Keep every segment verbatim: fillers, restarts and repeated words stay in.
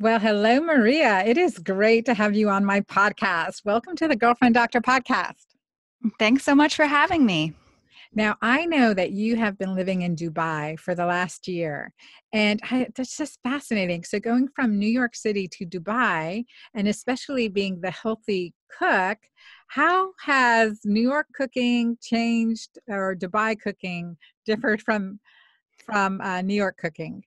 Well, hello, Maria. It is great to have you on my podcast. Welcome to the Girlfriend Doctor podcast. Thanks so much for having me. Now, I know that you have been living in Dubai for the last year, and I, that's just fascinating. So going from New York City to Dubai, and especially being the healthy cook, how has New York cooking changed, or Dubai cooking differed from, from uh, New York cooking?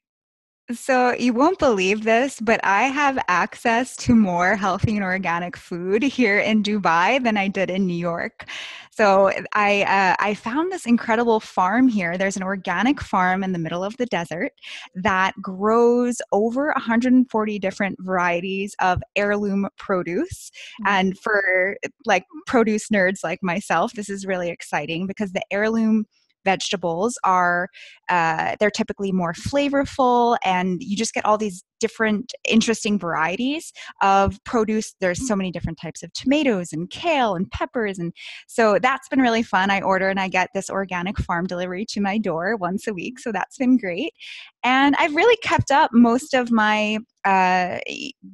So you won't believe this, but I have access to more healthy and organic food here in Dubai than I did in New York. So I uh, I found this incredible farm here. There's an organic farm in the middle of the desert that grows over one hundred forty different varieties of heirloom produce. Mm-hmm. And for like produce nerds like myself, this is really exciting because the heirloom vegetables are, uh, they're typically more flavorful, and you just get all these different interesting varieties of produce. There's so many different types of tomatoes and kale and peppers. And so that's been really fun. I order and I get this organic farm delivery to my door once a week. So that's been great. And I've really kept up most of my, uh,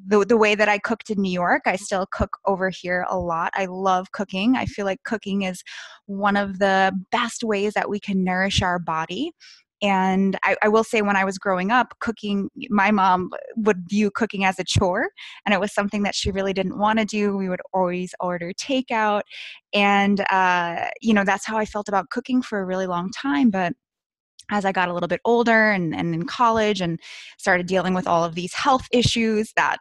the, the way that I cooked in New York. I still cook over here a lot. I love cooking. I feel like cooking is one of the best ways that we can nourish our body. And I, I will say, when I was growing up, cooking, my mom would view cooking as a chore, and it was something that she really didn't want to do. We would always order takeout. And, uh, you know, that's how I felt about cooking for a really long time. But as I got a little bit older and, and in college and started dealing with all of these health issues that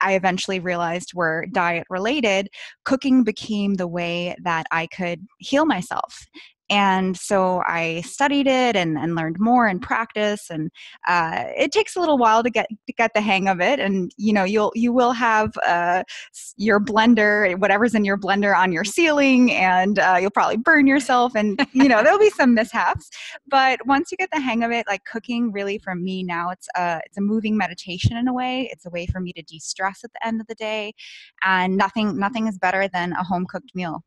I eventually realized were diet related, cooking became the way that I could heal myself. And so I studied it and, and learned more and practice. And uh, it takes a little while to get to get the hang of it. And you know, you'll you will have uh, your blender, whatever's in your blender, on your ceiling, and uh, you'll probably burn yourself. And you know, there'll be some mishaps. But once you get the hang of it, like cooking, really for me now, it's a it's a moving meditation in a way. It's a way for me to de-stress at the end of the day, and nothing nothing is better than a home-cooked meal.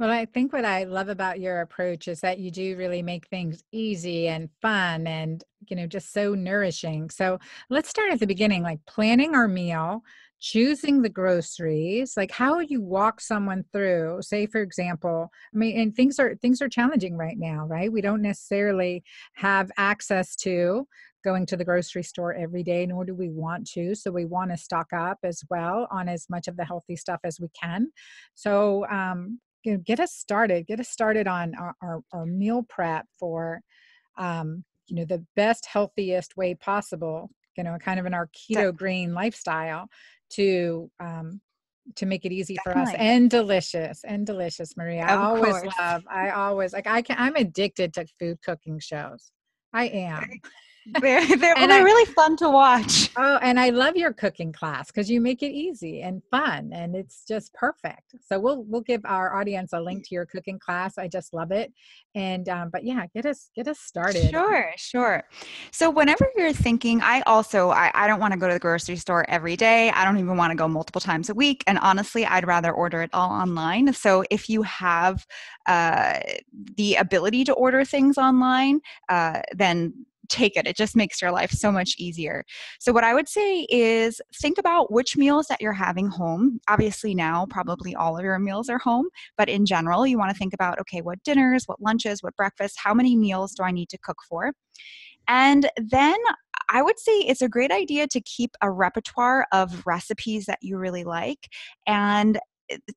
Well, I think what I love about your approach is that you do really make things easy and fun and, you know, just so nourishing. So let's start at the beginning, like planning our meal, choosing the groceries, like how you walk someone through, say, for example, I mean, and things are, things are challenging right now, right? We don't necessarily have access to going to the grocery store every day, nor do we want to. So we want to stock up as well on as much of the healthy stuff as we can. So, um, get us started, get us started on our, our, our meal prep for, um, you know, the best, healthiest way possible, you know, kind of in our keto-green lifestyle to, um, to make it easy Definitely. For us and delicious and delicious, Maria. Of I always course. love, I always like, I can, I'm addicted to food cooking shows. I am. They're, they're, well, they're I, really fun to watch. Oh, and I love your cooking class because you make it easy and fun, and it's just perfect. So we'll we'll give our audience a link to your cooking class. I just love it. And um, but yeah, get us get us started. Sure, sure. So whenever you're thinking, I also I, I don't want to go to the grocery store every day. I don't even want to go multiple times a week. And honestly, I'd rather order it all online. So if you have uh, the ability to order things online, uh, then take it. It just makes your life so much easier. So what I would say is think about which meals that you're having home. Obviously now, probably all of your meals are home, but in general, you want to think about, okay, what dinners, what lunches, what breakfasts, how many meals do I need to cook for? And then I would say it's a great idea to keep a repertoire of recipes that you really like. And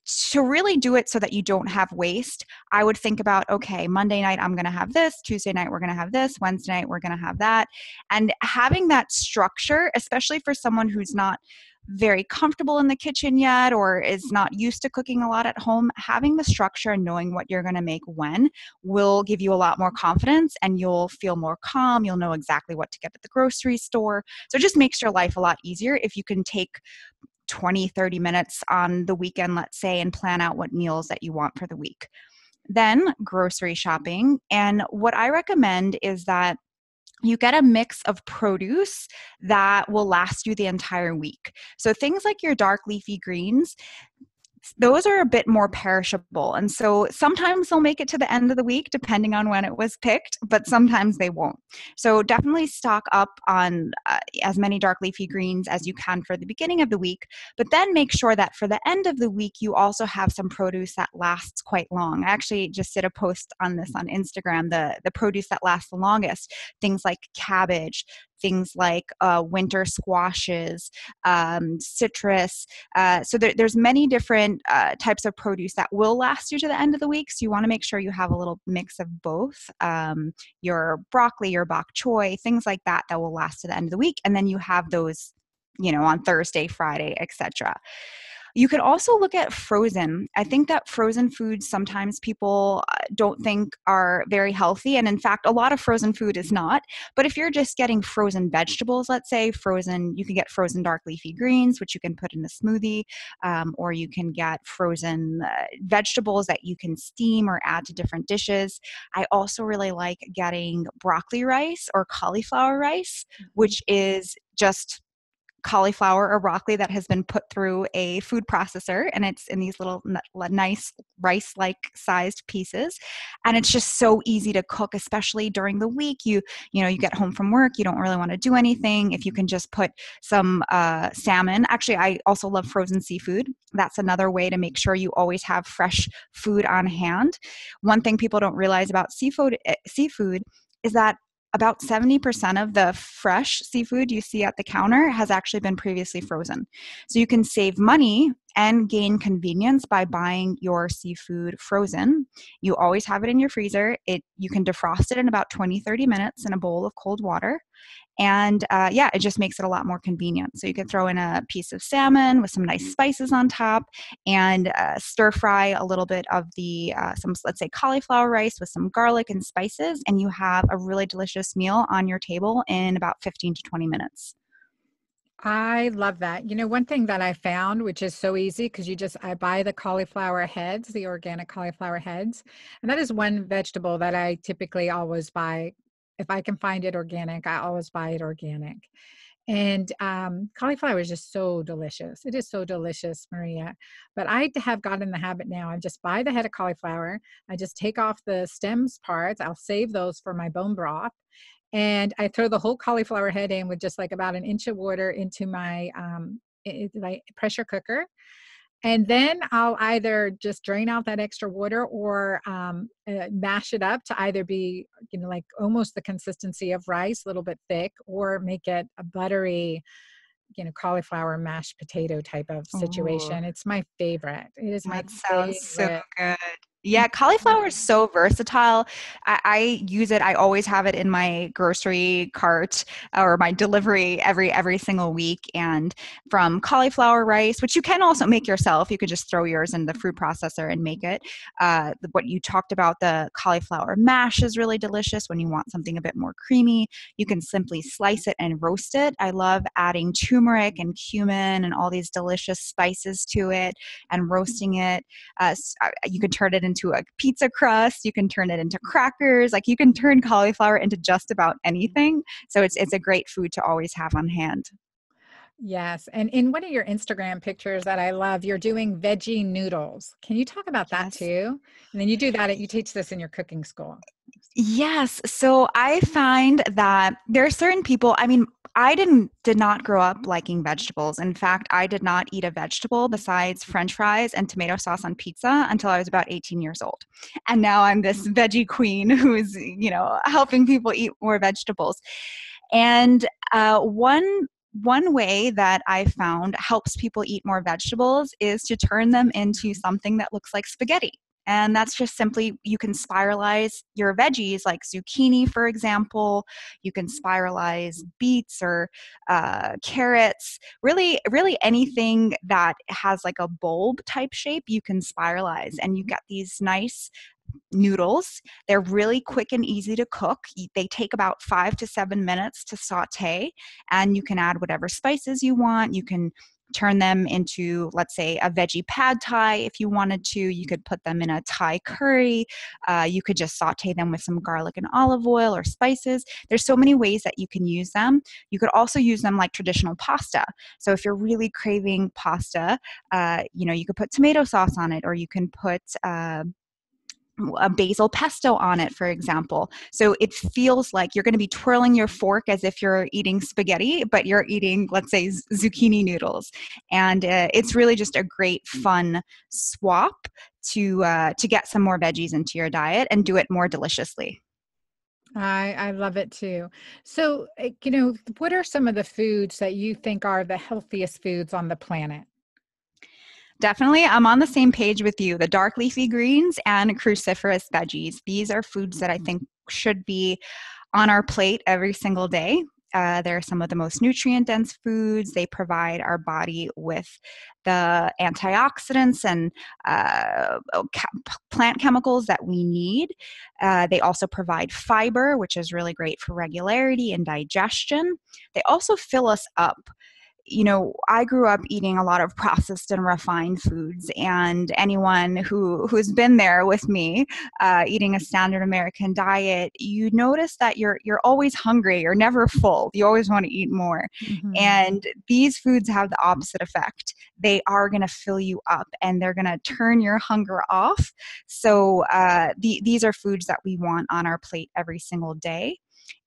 to really do it so that you don't have waste, I would think about, okay, Monday night, I'm going to have this, Tuesday night, we're going to have this, Wednesday night, we're going to have that. And having that structure, especially for someone who's not very comfortable in the kitchen yet or is not used to cooking a lot at home, having the structure and knowing what you're going to make when will give you a lot more confidence, and you'll feel more calm. You'll know exactly what to get at the grocery store. So it just makes your life a lot easier if you can take twenty, thirty minutes on the weekend, let's say, and plan out what meals that you want for the week. Then grocery shopping. And what I recommend is that you get a mix of produce that will last you the entire week. So things like your dark leafy greens, those are a bit more perishable. And so sometimes they'll make it to the end of the week, depending on when it was picked, but sometimes they won't. So definitely stock up on uh, as many dark leafy greens as you can for the beginning of the week, but then make sure that for the end of the week, you also have some produce that lasts quite long. I actually just did a post on this on Instagram, the, the produce that lasts the longest, things like cabbage, things like uh, winter squashes, um, citrus. Uh, so there, there's many different uh, types of produce that will last you to the end of the week. So you want to make sure you have a little mix of both, um, your broccoli, your bok choy, things like that that will last to the end of the week. And then you have those, you know, on Thursday, Friday, et cetera. You could also look at frozen. I think that frozen foods sometimes people don't think are very healthy. And in fact, a lot of frozen food is not. But if you're just getting frozen vegetables, let's say frozen, you can get frozen dark leafy greens, which you can put in a smoothie, um, or you can get frozen uh, vegetables that you can steam or add to different dishes. I also really like getting broccoli rice or cauliflower rice, which is just cauliflower or broccoli that has been put through a food processor, and it's in these little nice rice-like sized pieces, and it's just so easy to cook, especially during the week. You you know, you get home from work, you don't really want to do anything. If you can just put some uh, salmon. Actually, I also love frozen seafood. That's another way to make sure you always have fresh food on hand. One thing people don't realize about seafood seafood is that about seventy percent of the fresh seafood you see at the counter has actually been previously frozen. So you can save money and gain convenience by buying your seafood frozen. You always have it in your freezer. It you can defrost it in about twenty, thirty minutes in a bowl of cold water. And uh, yeah, it just makes it a lot more convenient. So you can throw in a piece of salmon with some nice spices on top, and uh, stir fry a little bit of the, uh, some let's say cauliflower rice with some garlic and spices, and you have a really delicious meal on your table in about fifteen to twenty minutes. I love that. You know, one thing that I found, which is so easy, because you just, I buy the cauliflower heads, the organic cauliflower heads. And that is one vegetable that I typically always buy. If I can find it organic, I always buy it organic. And um, cauliflower is just so delicious. It is so delicious, Maria. But I have gotten in the habit now. I just buy the head of cauliflower. I just take off the stems parts. I'll save those for my bone broth. And I throw the whole cauliflower head in with just like about an inch of water into my, um, it, my pressure cooker. And then I'll either just drain out that extra water or um, uh, mash it up to either be, you know, like almost the consistency of rice, a little bit thick, or make it a buttery, you know, cauliflower mashed potato type of situation. Ooh. It's my favorite. It is my favorite. That sounds so good. Yeah, cauliflower is so versatile. I, I use it. I always have it in my grocery cart or my delivery every every single week. And from cauliflower rice, which you can also make yourself, you could just throw yours in the food processor and make it. Uh, what you talked about, the cauliflower mash is really delicious when you want something a bit more creamy. You can simply slice it and roast it. I love adding turmeric and cumin and all these delicious spices to it and roasting it. Uh, you can turn it into into a pizza crust. You can turn it into crackers. Like you can turn cauliflower into just about anything. So it's it's a great food to always have on hand. Yes. And in one of your Instagram pictures that I love, you're doing veggie noodles. Can you talk about that too? And then you do that, you teach this in your cooking school. Yes. So I find that there are certain people, I mean, I didn't did not grow up liking vegetables. In fact, I did not eat a vegetable besides French fries and tomato sauce on pizza until I was about eighteen years old. And now I'm this veggie queen who is, you know, helping people eat more vegetables. And uh, one One way that I found helps people eat more vegetables is to turn them into something that looks like spaghetti. And that's just simply, you can spiralize your veggies like zucchini, for example. You can spiralize beets or uh, carrots. Really, really anything that has like a bulb type shape, you can spiralize, and you get these nice noodles. They're really quick and easy to cook. They take about five to seven minutes to saute, and you can add whatever spices you want. You can turn them into, let's say, a veggie pad thai if you wanted to. You could put them in a Thai curry. Uh, you could just saute them with some garlic and olive oil or spices. There's so many ways that you can use them. You could also use them like traditional pasta. So if you're really craving pasta, uh, you know, you could put tomato sauce on it, or you can put uh, a basil pesto on it, for example. So it feels like you're going to be twirling your fork as if you're eating spaghetti, but you're eating, let's say, z- zucchini noodles. And uh, it's really just a great fun swap to uh, to get some more veggies into your diet and do it more deliciously. I, I love it too. So, you know, what are some of the foods that you think are the healthiest foods on the planet? Definitely. I'm on the same page with you. The dark leafy greens and cruciferous veggies. These are foods that I think should be on our plate every single day. Uh, they're some of the most nutrient-dense foods. They provide our body with the antioxidants and uh, plant chemicals that we need. Uh, they also provide fiber, which is really great for regularity and digestion. They also fill us up. You know, I grew up eating a lot of processed and refined foods, and anyone who, who's been there with me uh, eating a standard American diet, you notice that you're you're always hungry. You're never full. You always want to eat more. Mm-hmm. And these foods have the opposite effect. They are going to fill you up, and they're going to turn your hunger off. So uh, the, these are foods that we want on our plate every single day.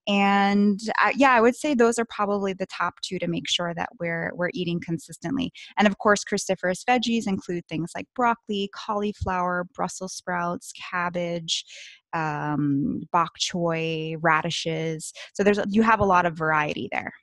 And uh, yeah, I would say those are probably the top two to make sure that we're we're eating consistently. And of course, cruciferous veggies include things like broccoli, cauliflower, Brussels sprouts, cabbage, um, bok choy, radishes. So there's you have a lot of variety there.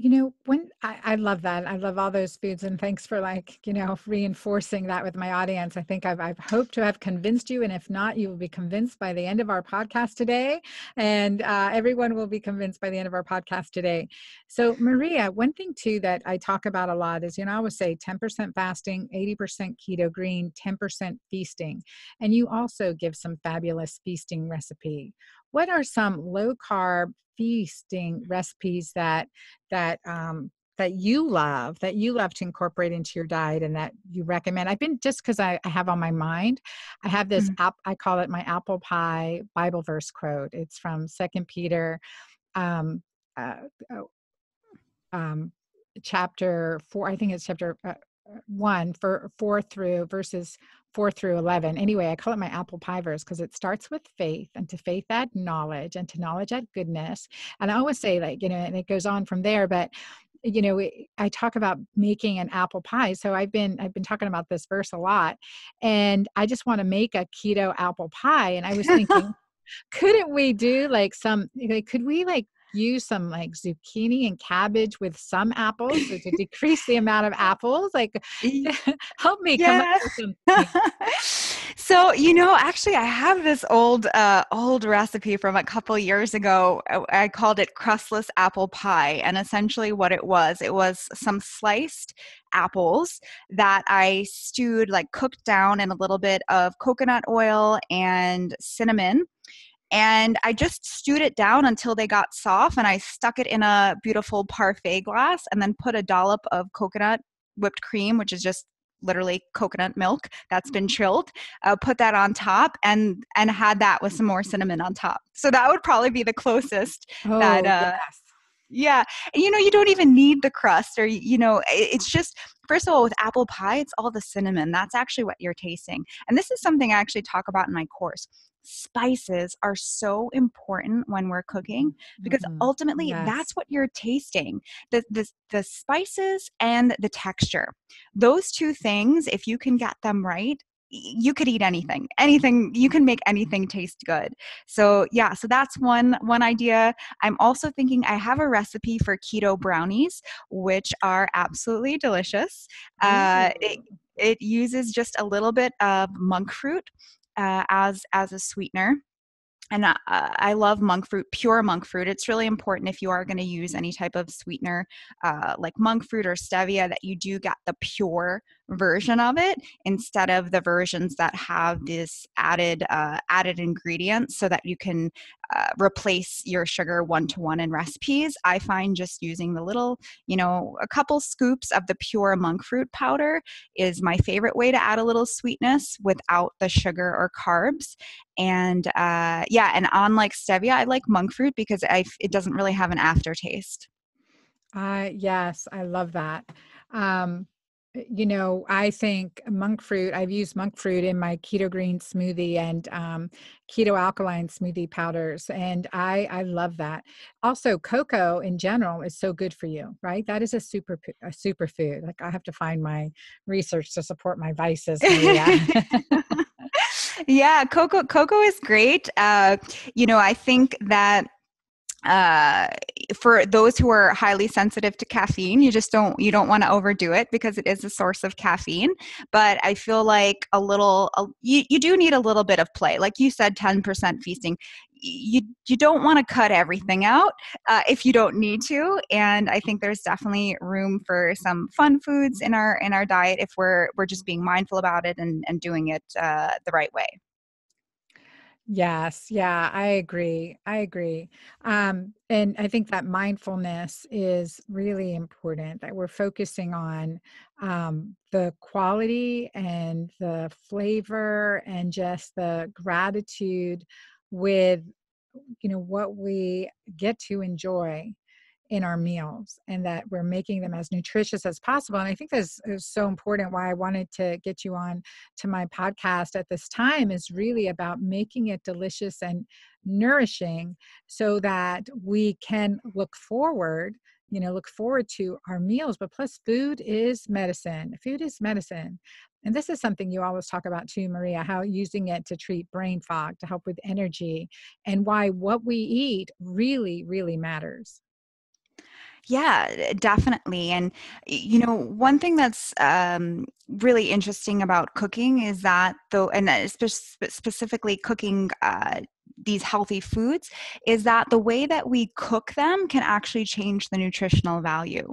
You know, when I, I love that. I love all those foods, and thanks for like, you know, reinforcing that with my audience. I think I've, I've hoped to have convinced you. And if not, you will be convinced by the end of our podcast today. And uh, everyone will be convinced by the end of our podcast today. So Maria, one thing too that I talk about a lot is, you know, I always say ten percent fasting, eighty percent keto green, ten percent feasting. And you also give some fabulous feasting recipe. What are some low carb feasting recipes that that um, that you love, that you love to incorporate into your diet and that you recommend? I've been, just because I, I have on my mind, I have this mm-hmm. app, I call it my apple pie Bible verse quote. It's from Second Peter um, uh, um, chapter four, I think it's chapter uh, one, for four through verses four through eleven. Anyway, I call it my apple pie verse because it starts with faith, and to faith add knowledge, and to knowledge add goodness. And I always say, like, you know, and it goes on from there, but you know, I talk about making an apple pie. So I've been, I've been talking about this verse a lot, and I just want to make a keto apple pie. And I was thinking, couldn't we do like some, like, could we like use some like zucchini and cabbage with some apples so to decrease the amount of apples? Like, help me yeah. come up with something. So, you know, actually I have this old, uh, old recipe from a couple years ago. I called it crustless apple pie. And essentially what it was, it was some sliced apples that I stewed, like cooked down in a little bit of coconut oil and cinnamon. And I just stewed it down until they got soft, and I stuck it in a beautiful parfait glass and then put a dollop of coconut whipped cream, which is just literally coconut milk that's been chilled, uh, put that on top, and and had that with some more cinnamon on top. So that would probably be the closest oh, that uh, yes. Yeah. And you know, you don't even need the crust, or, you know, it's just, first of all, with apple pie, it's all the cinnamon. That's actually what you're tasting. And this is something I actually talk about in my course. Spices are so important when we're cooking, because mm-hmm. ultimately yes. that's what you're tasting. The, the, the spices and the texture, those two things, if you can get them right, you could eat anything, anything, you can make anything taste good. So yeah, so that's one, one idea. I'm also thinking I have a recipe for keto brownies, which are absolutely delicious. Uh, it, it uses just a little bit of monk fruit uh, as, as a sweetener. And I, I love monk fruit, pure monk fruit. It's really important if you are going to use any type of sweetener, uh, like monk fruit or stevia, that you do get the pure version of it instead of the versions that have this added uh, added ingredients, so that you can uh, replace your sugar one-to-one in recipes. I find just using the little, you know, a couple scoops of the pure monk fruit powder is my favorite way to add a little sweetness without the sugar or carbs. And uh, yeah, and unlike stevia, I like monk fruit because I, it doesn't really have an aftertaste. Uh, yes, I love that. Um, you know, I think monk fruit, I've used monk fruit in my Keto-Green smoothie and um, Keto-Alkaline smoothie powders. And I, I love that. Also, cocoa in general is so good for you, right? That is a super, a superfood. Like, I have to find my research to support my vices. Yeah, cocoa, cocoa is great. Uh, you know, I think that Uh, for those who are highly sensitive to caffeine, you just don't, you don't want to overdo it because it is a source of caffeine. But I feel like a little, a, you, you do need a little bit of play. Like you said, ten percent feasting. You, you don't want to cut everything out uh, if you don't need to. And I think there's definitely room for some fun foods in our, in our diet if we're, we're just being mindful about it and, and doing it uh, the right way. Yes. Yeah, I agree. I agree. Um, and I think that mindfulness is really important, that we're focusing on um, the quality and the flavor and just the gratitude with, you know, what we get to enjoy in our meals, and that we're making them as nutritious as possible. And I think this is so important, why I wanted to get you on to my podcast at this time, is really about making it delicious and nourishing so that we can look forward, you know, look forward to our meals. But plus, food is medicine. Food is medicine. And this is something you always talk about too, Maria, how using it to treat brain fog, to help with energy, and why what we eat really, really matters. Yeah, definitely. And, you know, one thing that's um, really interesting about cooking is that, though, and spe- specifically cooking uh, these healthy foods, is that the way that we cook them can actually change the nutritional value.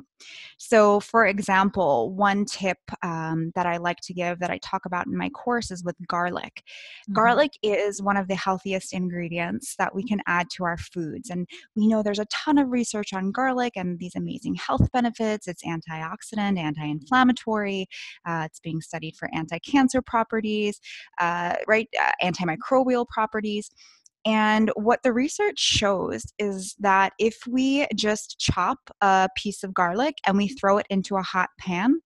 So, for example, one tip um, that I like to give, that I talk about in my course, is with garlic. Mm-hmm. Garlic is one of the healthiest ingredients that we can add to our foods. And we know there's a ton of research on garlic and these amazing health benefits. It's antioxidant, anti-inflammatory. Uh, it's being studied for anti-cancer properties, uh, right? Uh, antimicrobial properties. And what the research shows is that if we just chop a piece of garlic and we throw it into a hot pan,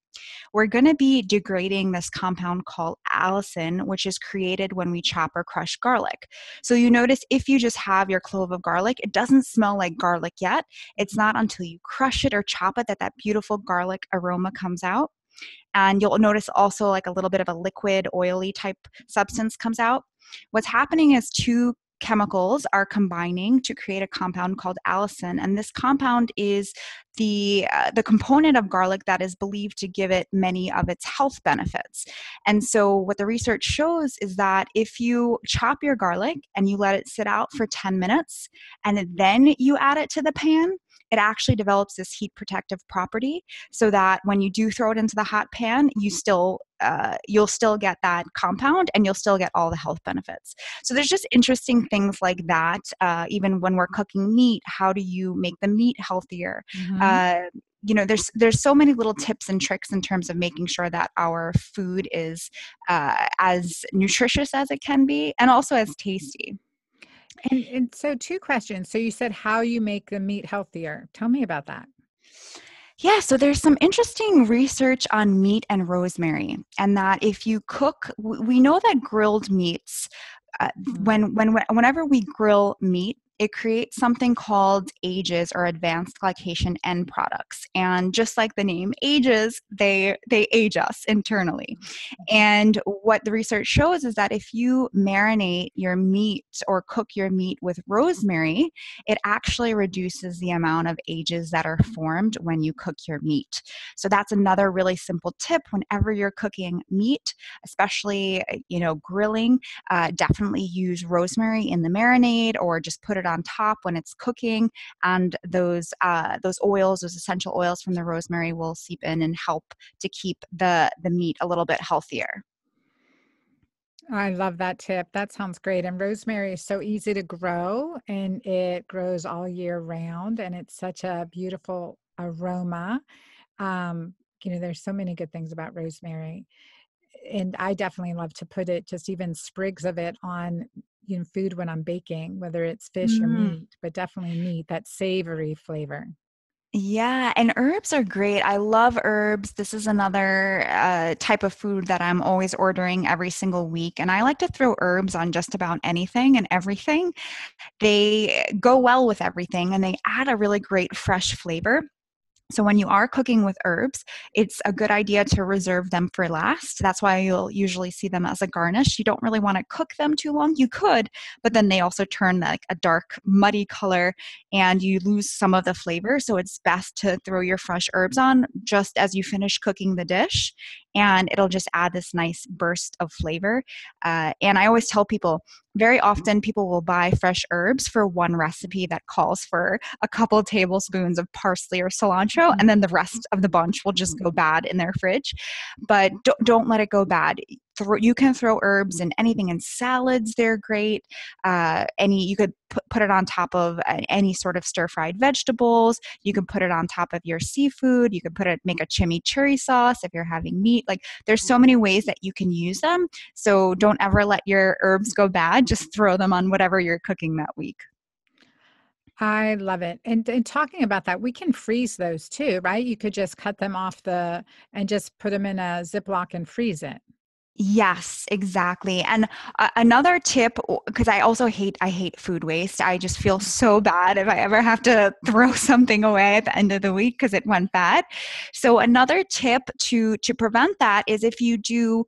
we're going to be degrading this compound called allicin, which is created when we chop or crush garlic. So you notice if you just have your clove of garlic, it doesn't smell like garlic yet. It's not until you crush it or chop it that that beautiful garlic aroma comes out. And you'll notice also like a little bit of a liquid, oily type substance comes out. What's happening is two chemicals are combining to create a compound called allicin, and this compound is the uh, the component of garlic that is believed to give it many of its health benefits. And so what the research shows is that if you chop your garlic and you let it sit out for ten minutes and then you add it to the pan, it actually develops this heat protective property so that when you do throw it into the hot pan, you still Uh, you'll still get that compound and you'll still get all the health benefits. So there's just interesting things like that. Uh, even when we're cooking meat, how do you make the meat healthier? Mm-hmm. Uh, you know, there's there's so many little tips and tricks in terms of making sure that our food is uh, as nutritious as it can be and also as tasty. And, and so two questions. So you said how you make the meat healthier. Tell me about that. Yeah, so there's some interesting research on meat and rosemary, and that if you cook, we know that grilled meats, uh, when when whenever we grill meat, it creates something called ages, or advanced glycation end products. And just like the name ages, they they age us internally. And what the research shows is that if you marinate your meat or cook your meat with rosemary, it actually reduces the amount of ages that are formed when you cook your meat. So that's another really simple tip. Whenever you're cooking meat, especially, you know, grilling, uh, definitely use rosemary in the marinade, or just put it on top when it's cooking, and those uh, those oils, those essential oils from the rosemary, will seep in and help to keep the the meat a little bit healthier. I love that tip. That sounds great. And rosemary is so easy to grow, and it grows all year round, and it's such a beautiful aroma. Um, you know, there's so many good things about rosemary. And I definitely love to put it, just even sprigs of it on, you know, food when I'm baking, whether it's fish mm. or meat, but definitely meat, that savory flavor. Yeah. And herbs are great. I love herbs. This is another uh, type of food that I'm always ordering every single week. And I like to throw herbs on just about anything and everything. They go well with everything, and they add a really great fresh flavor. So when you are cooking with herbs, it's a good idea to reserve them for last. That's why you'll usually see them as a garnish. You don't really want to cook them too long. You could, but then they also turn like a dark, muddy color, and you lose some of the flavor. So it's best to throw your fresh herbs on just as you finish cooking the dish, and it'll just add this nice burst of flavor. Uh, and I always tell people, very often people will buy fresh herbs for one recipe that calls for a couple tablespoons of parsley or cilantro, and then the rest of the bunch will just go bad in their fridge. But don't, don't let it go bad. You can throw herbs in anything. In salads, they're great. Uh, any you could p- put it on top of any sort of stir-fried vegetables. You can put it on top of your seafood. You can put it, make a chimichurri sauce if you're having meat. Like, there's so many ways that you can use them. So don't ever let your herbs go bad. Just throw them on whatever you're cooking that week. I love it. And, and talking about that, we can freeze those too, right? You could just cut them off the and just put them in a Ziploc and freeze it. Yes, exactly. And uh, another tip, because I also hate, I hate food waste. I just feel so bad if I ever have to throw something away at the end of the week because it went bad. So another tip to, to prevent that is if you do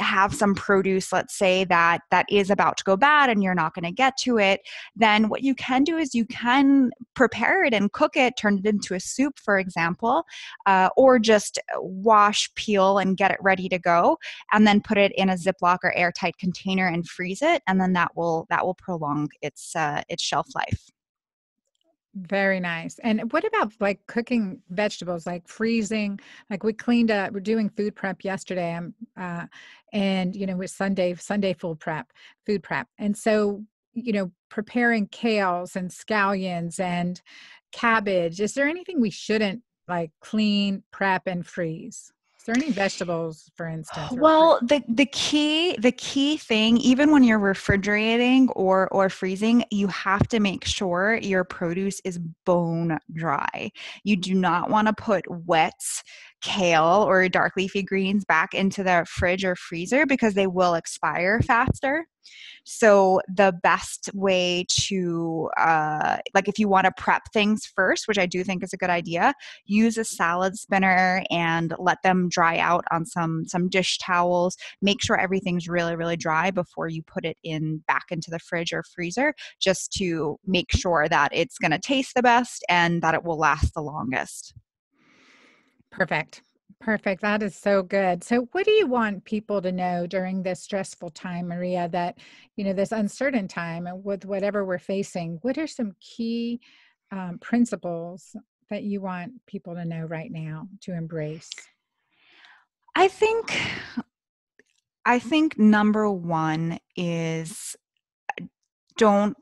have some produce, let's say that that is about to go bad and you're not going to get to it, then what you can do is you can prepare it and cook it, turn it into a soup, for example, uh, or just wash, peel, and get it ready to go, and then put it in a Ziploc or airtight container and freeze it, and then that will that will prolong its uh, its shelf life. Very nice. And what about like cooking vegetables, like freezing? Like we cleaned up, we're doing food prep yesterday. Um, uh, and you know, with Sunday, Sunday food prep, food prep. And so, you know, preparing kales and scallions and cabbage. Is there anything we shouldn't like clean, prep, and freeze? Is there any vegetables, for instance? Well, the, the key the key thing, even when you're refrigerating or or freezing, you have to make sure your produce is bone dry. You do not want to put wet kale or dark leafy greens back into the fridge or freezer because they will expire faster. So the best way to, uh, like if you want to prep things first, which I do think is a good idea, use a salad spinner and let them dry out on some, some dish towels. Make sure everything's really, really dry before you put it in back into the fridge or freezer, just to make sure that it's going to taste the best and that it will last the longest. Perfect. Perfect. That is so good. So what do you want people to know during this stressful time, Maria, that, you know, this uncertain time and with whatever we're facing, what are some key um, principles that you want people to know right now to embrace? I think, I think number one is don't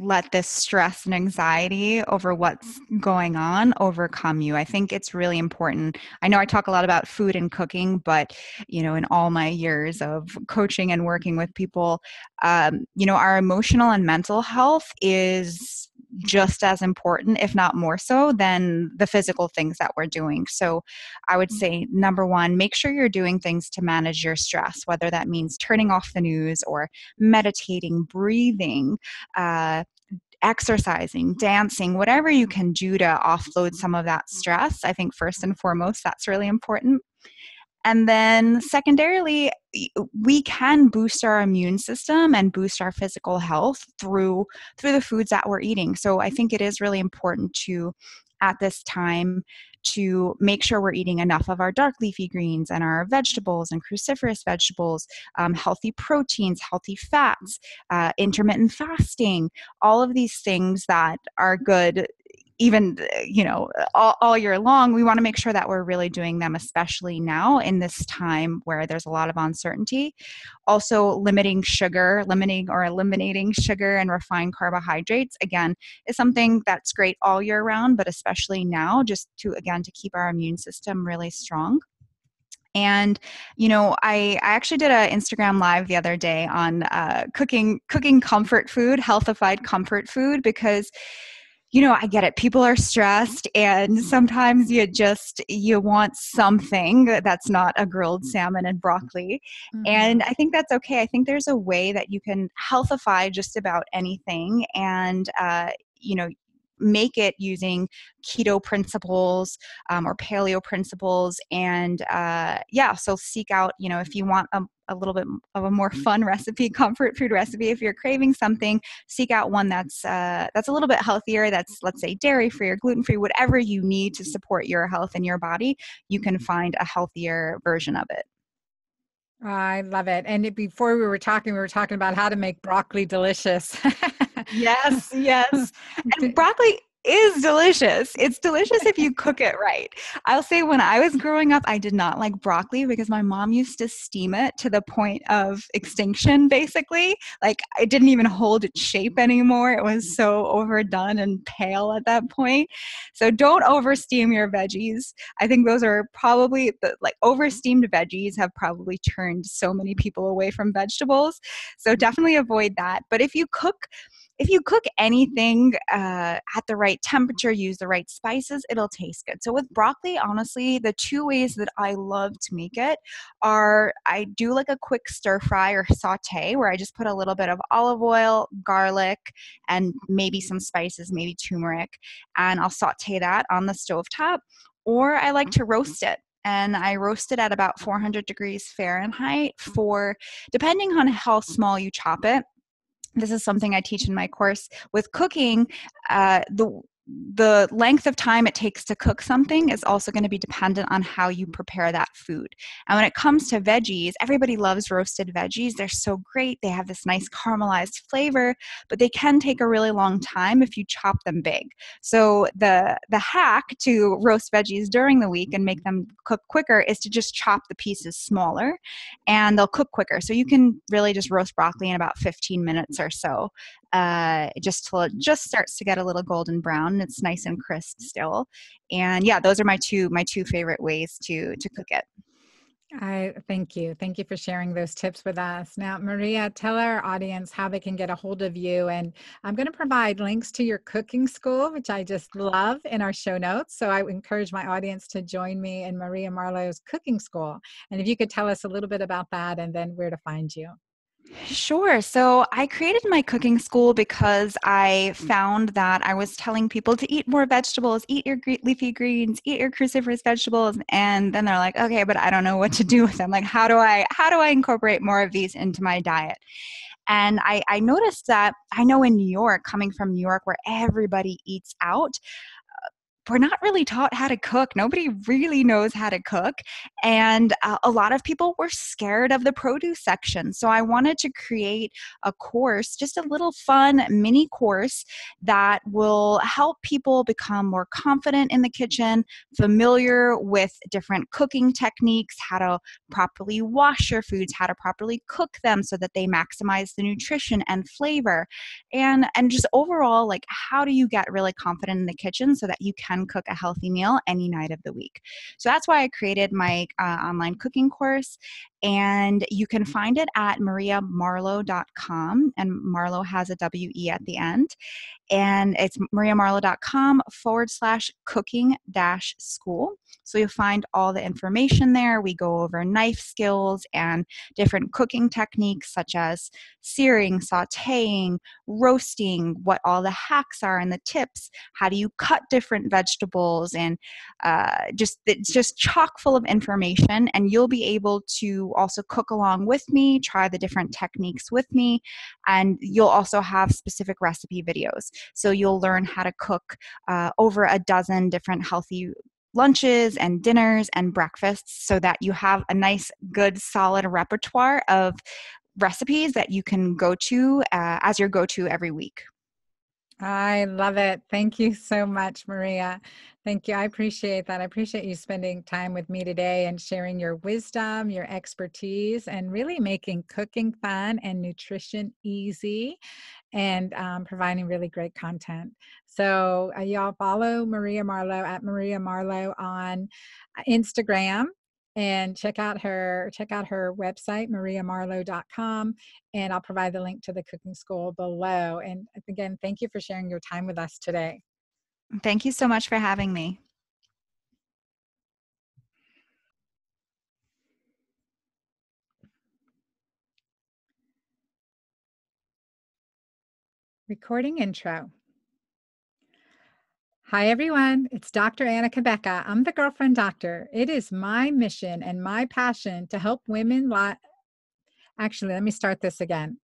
let this stress and anxiety over what's going on overcome you. I think it's really important. I know I talk a lot about food and cooking, but, you know, in all my years of coaching and working with people, um, you know, our emotional and mental health is just as important, if not more so, than the physical things that we're doing. So I would say, number one, make sure you're doing things to manage your stress, whether that means turning off the news or meditating, breathing, uh, exercising, dancing, whatever you can do to offload some of that stress. I think first and foremost, that's really important. And then secondarily, we can boost our immune system and boost our physical health through through the foods that we're eating. So I think it is really important to, at this time, to make sure we're eating enough of our dark leafy greens and our vegetables and cruciferous vegetables, um, healthy proteins, healthy fats, uh, intermittent fasting, all of these things that are good even, you know, all, all year long, we want to make sure that we're really doing them, especially now in this time where there's a lot of uncertainty. Also limiting sugar, limiting or eliminating sugar and refined carbohydrates, again, is something that's great all year round, but especially now, just to, again, to keep our immune system really strong. And, you know, I, I actually did an Instagram live the other day on uh, cooking, cooking comfort food, healthified comfort food, because, you know, I get it. People are stressed, and sometimes you just, you want something that's not a grilled salmon and broccoli. Mm-hmm. And I think that's okay. I think there's a way that you can healthify just about anything and, uh, you know, make it using keto principles um, or paleo principles. And uh, yeah, so seek out, you know, if you want a, a little bit of a more fun recipe, comfort food recipe, if you're craving something, seek out one that's uh, that's a little bit healthier, that's, let's say, dairy-free or gluten-free, whatever you need to support your health and your body, you can find a healthier version of it. I love it. And it, before we were talking, we were talking about how to make broccoli delicious. Yes, yes. And broccoli is delicious. It's delicious if you cook it right. I'll say when I was growing up, I did not like broccoli because my mom used to steam it to the point of extinction, basically. Like, it didn't even hold its shape anymore. It was so overdone and pale at that point. So don't oversteam your veggies. I think those are probably, the, like, oversteamed veggies have probably turned so many people away from vegetables. So definitely avoid that. But if you cook If you cook anything uh, at the right temperature, use the right spices, it'll taste good. So with broccoli, honestly, the two ways that I love to make it are I do like a quick stir fry or saute where I just put a little bit of olive oil, garlic, and maybe some spices, maybe turmeric, and I'll saute that on the stovetop. Or I like to roast it. And I roast it at about four hundred degrees Fahrenheit for, depending on how small you chop it. This is something I teach in my course with cooking. Uh, the the length of time it takes to cook something is also going to be dependent on how you prepare that food. And when it comes to veggies, everybody loves roasted veggies. They're so great. They have this nice caramelized flavor, but they can take a really long time if you chop them big. So the the hack to roast veggies during the week and make them cook quicker is to just chop the pieces smaller, and they'll cook quicker. So you can really just roast broccoli in about fifteen minutes or so. Uh, just till it just starts to get a little golden brown and it's nice and crisp still. And yeah, those are my two, my two favorite ways to, to cook it. I thank you. Thank you for sharing those tips with us. Now, Maria, tell our audience how they can get a hold of you. And I'm going to provide links to your cooking school, which I just love, in our show notes. So I encourage my audience to join me in Maria Marlowe's cooking school. And if you could tell us a little bit about that and then where to find you. Sure. So I created my cooking school because I found that I was telling people to eat more vegetables, eat your leafy greens, eat your cruciferous vegetables. And then they're like, okay, but I don't know what to do with them. Like, how do I, how do I incorporate more of these into my diet? And I, I noticed that, I know in New York, coming from New York, where everybody eats out, we're not really taught how to cook. Nobody really knows how to cook. And uh, a lot of people were scared of the produce section. So I wanted to create a course, just a little fun mini course that will help people become more confident in the kitchen, familiar with different cooking techniques, how to properly wash your foods, how to properly cook them so that they maximize the nutrition and flavor. And, and just overall, like, how do you get really confident in the kitchen so that you can cook a healthy meal any night of the week. So that's why I created my uh, online cooking course, and you can find it at maria marlowe dot com, and Marlowe has a W E at the end, and it's mariamarlowe.com forward slash cooking dash school. So you'll find all the information there. We go over knife skills and different cooking techniques such as searing, sauteing, roasting, what all the hacks are and the tips, how do you cut different vegetables, and uh, just it's just chock full of information. And you'll be able to also cook along with me, try the different techniques with me, and you'll also have specific recipe videos. So you'll learn how to cook uh, over a dozen different healthy lunches and dinners and breakfasts so that you have a nice, good, solid repertoire of recipes that you can go to uh, as your go-to every week. I love it. Thank you so much, Maria. Thank you. I appreciate that. I appreciate you spending time with me today and sharing your wisdom, your expertise, and really making cooking fun and nutrition easy and um, providing really great content. So uh, y'all follow Maria Marlowe at Maria Marlowe on Instagram. And check out her, check out her website, maria marlowe dot com. And I'll provide the link to the cooking school below. And again, thank you for sharing your time with us today. Thank you so much for having me. Recording intro. Hi, everyone. It's Doctor Anna Cabeca. I'm the Girlfriend Doctor. It is my mission and my passion to help women. Li- Actually, let me start this again.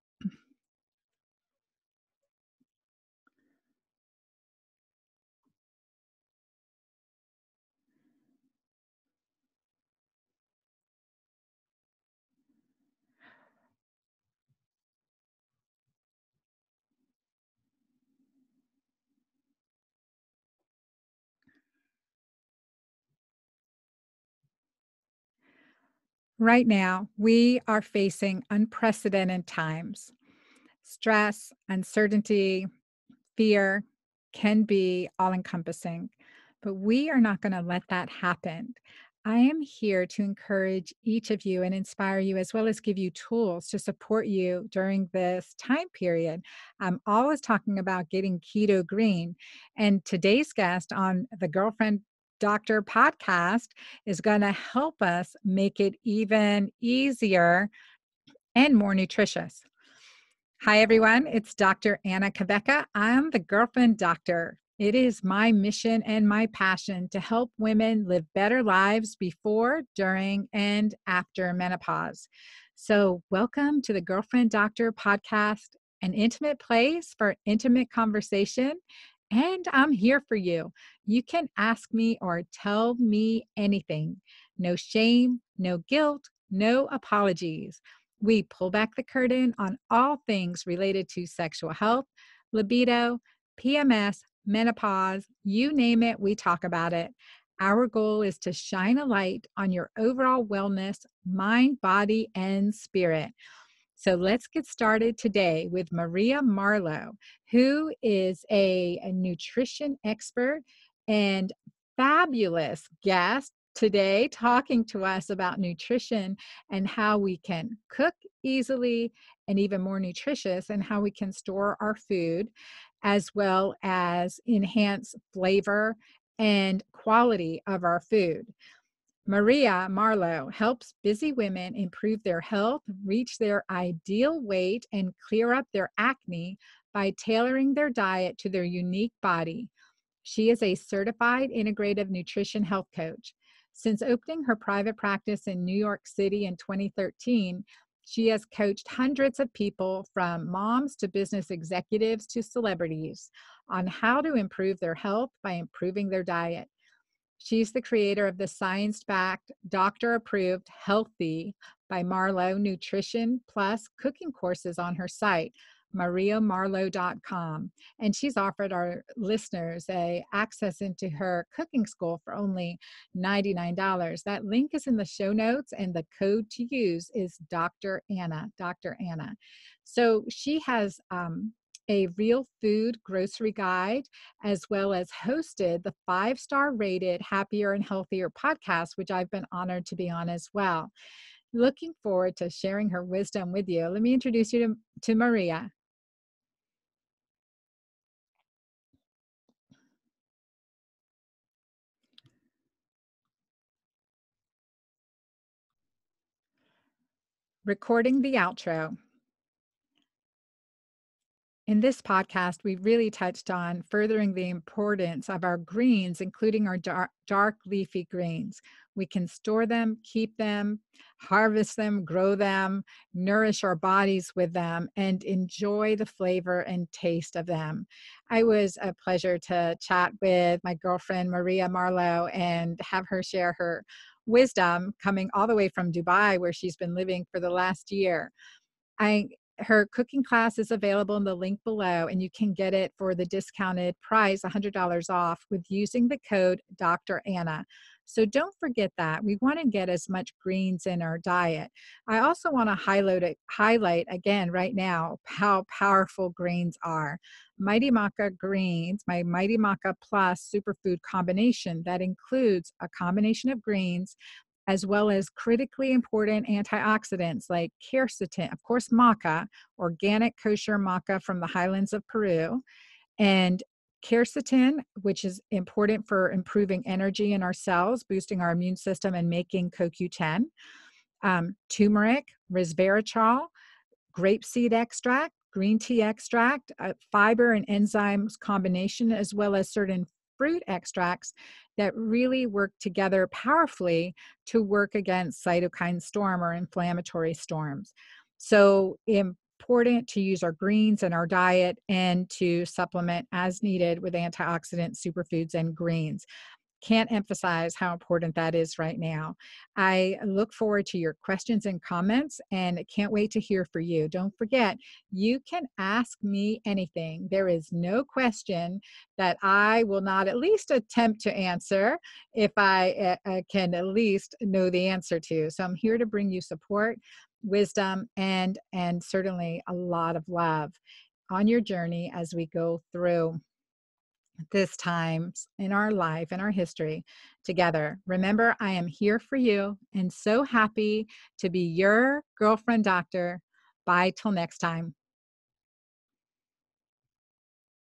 Right now, we are facing unprecedented times. Stress, uncertainty, fear can be all-encompassing, but we are not going to let that happen. I am here to encourage each of you and inspire you, as well as give you tools to support you during this time period. I'm always talking about getting keto green, and today's guest on the Girlfriend Doctor podcast is going to help us make it even easier and more nutritious. Hi, everyone. It's Doctor Anna Cabeca. I'm the Girlfriend Doctor. It is my mission and my passion to help women live better lives before, during, and after menopause. So welcome to the Girlfriend Doctor podcast, an intimate place for intimate conversation. And I'm here for you. You can ask me or tell me anything. No shame, no guilt, no apologies. We pull back the curtain on all things related to sexual health, libido, P M S, menopause, you name it, we talk about it. Our goal is to shine a light on your overall wellness, mind, body, and spirit. So let's get started today with Maria Marlowe, who is a, a nutrition expert and fabulous guest today, talking to us about nutrition and how we can cook easily and even more nutritious, and how we can store our food as well as enhance flavor and quality of our food. Maria Marlowe helps busy women improve their health, reach their ideal weight, and clear up their acne by tailoring their diet to their unique body. She is a certified integrative nutrition health coach. Since opening her private practice in New York City in twenty thirteen, she has coached hundreds of people, from moms to business executives to celebrities, on how to improve their health by improving their diet. She's the creator of the science-backed, doctor-approved Healthy by Marlowe Nutrition Plus cooking courses on her site, maria marlowe dot com. And she's offered our listeners a access into her cooking school for only ninety-nine dollars. That link is in the show notes, and the code to use is Doctor Anna, Doctor Anna. So she has um, a real food grocery guide, as well as hosted the five-star rated Happier and Healthier podcast, which I've been honored to be on as well. Looking forward to sharing her wisdom with you. Let me introduce you to, to Maria. Recording the outro. In this podcast, we really touched on furthering the importance of our greens, including our dark, dark leafy greens. We can store them, keep them, harvest them, grow them, nourish our bodies with them, and enjoy the flavor and taste of them. It was a pleasure to chat with my girlfriend, Maria Marlowe, and have her share her wisdom coming all the way from Dubai, where she's been living for the last year. I Her cooking class is available in the link below, and you can get it for the discounted price, one hundred dollars off, with using the code Doctor Anna. So don't forget that. We want to get as much greens in our diet. I also want to highlight, it, highlight again right now how powerful greens are. Mighty Maca Greens, my Mighty Maca Plus superfood combination that includes a combination of greens as well as critically important antioxidants like quercetin, of course maca, organic kosher maca from the highlands of Peru, and quercetin, which is important for improving energy in our cells, boosting our immune system, and making C O Q ten, um, turmeric, resveratrol, grapeseed extract, green tea extract, uh, fiber and enzymes combination, as well as certain fruit extracts that really work together powerfully to work against cytokine storm or inflammatory storms. So important to use our greens in our diet and to supplement as needed with antioxidant superfoods and greens. Can't emphasize how important that is right now. I look forward to your questions and comments, and can't wait to hear from you. Don't forget, you can ask me anything. There is no question that I will not at least attempt to answer if I, I can at least know the answer to. So I'm here to bring you support, wisdom, and, and certainly a lot of love on your journey as we go through this time in our life, in our history together. Remember, I am here for you and so happy to be your girlfriend doctor. Bye till next time.